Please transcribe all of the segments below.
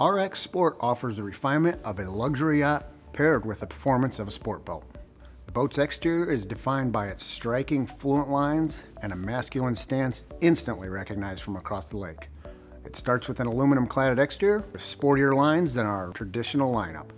RX Sport offers the refinement of a luxury yacht paired with the performance of a sport boat. The boat's exterior is defined by its striking fluent lines and a masculine stance instantly recognized from across the lake. It starts with an aluminum-cladded exterior with sportier lines than our traditional lineup.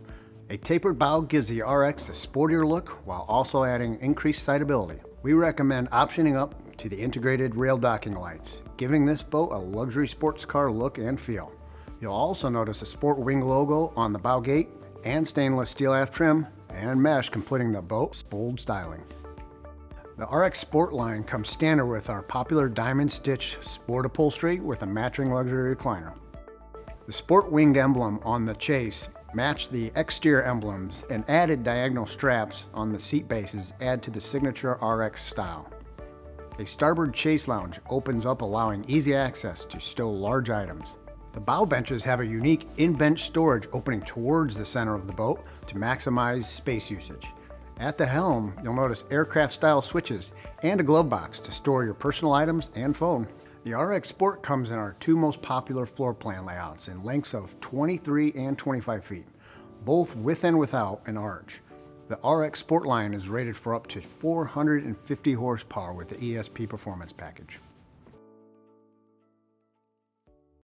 A tapered bow gives the RX a sportier look while also adding increased sightability. We recommend optioning up to the integrated rail docking lights, giving this boat a luxury sports car look and feel. You'll also notice a sport wing logo on the bow gate and stainless steel aft trim and mesh completing the boat's bold styling. The RX Sport line comes standard with our popular Diamond Stitch Sport Upholstery with a matching luxury recliner. The sport winged emblem on the chase matched the exterior emblems, and added diagonal straps on the seat bases add to the signature RX style. A starboard chase lounge opens up, allowing easy access to stow large items. The bow benches have a unique in-bench storage opening towards the center of the boat to maximize space usage. At the helm, you'll notice aircraft-style switches and a glove box to store your personal items and phone. The RX Sport comes in our two most popular floor plan layouts in lengths of 23 and 25 feet, both with and without an arch. The RX Sport line is rated for up to 450 horsepower with the ESP performance package.